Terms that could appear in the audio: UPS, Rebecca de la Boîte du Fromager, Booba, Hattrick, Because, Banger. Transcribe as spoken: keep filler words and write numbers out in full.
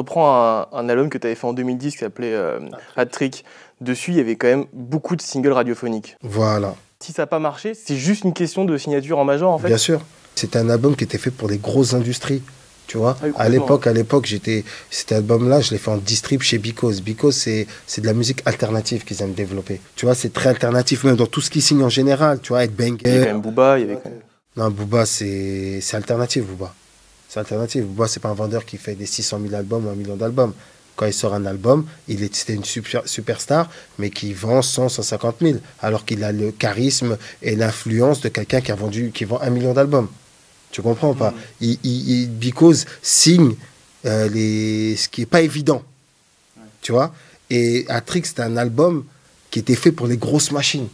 reprends un, un album que tu avais fait en deux mille dix qui s'appelait euh, Hattrick. Dessus, il y avait quand même beaucoup de singles radiophoniques. Voilà. Si ça n'a pas marché, c'est juste une question de signature en major, en fait. Bien sûr. C'était un album qui était fait pour des grosses industries. Tu vois, ah, à l'époque, à l'époque, j'étais, cet album-là, je l'ai fait en distrib chez Because. Because, c'est, c'est de la musique alternative qu'ils aiment développer. Tu vois, c'est très alternatif, même dans tout ce qu'ils signent en général. Tu vois, être Banger. Il y avait quand même Booba. Il y avait quand même... Non, Booba, c'est, c'est alternatif, Booba. C'est alternatif. Booba, c'est pas un vendeur qui fait des six cent mille albums ou un million d'albums. Quand il sort un album, il est, c'était une super, superstar, mais qui vend cent, cent cinquante mille, alors qu'il a le charisme et l'influence de quelqu'un qui a vendu, qui vend un million d'albums. Tu comprends pas? mmh. il, il, il, Because signe euh, les... ce qui n'est pas évident. Ouais. Tu vois? Et Hattrick, c'est un album qui était fait pour les grosses machines.